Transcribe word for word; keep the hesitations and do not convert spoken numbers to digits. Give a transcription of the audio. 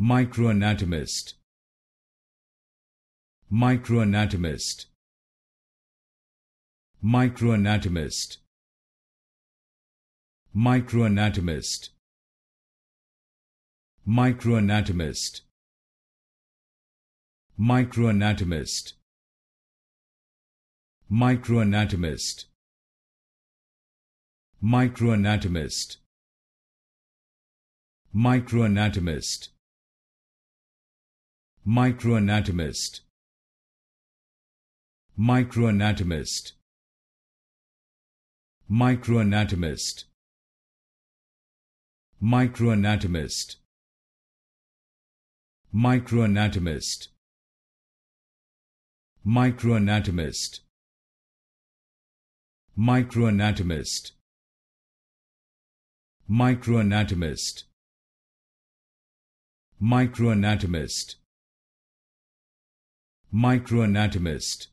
microanatomist, microanatomist, microanatomist, microanatomist, microanatomist, microanatomist, microanatomist, microanatomist, microanatomist, microanatomist, microanatomist, microanatomist, microanatomist, microanatomist, microanatomist, microanatomist, microanatomist, microanatomist, microanatomist,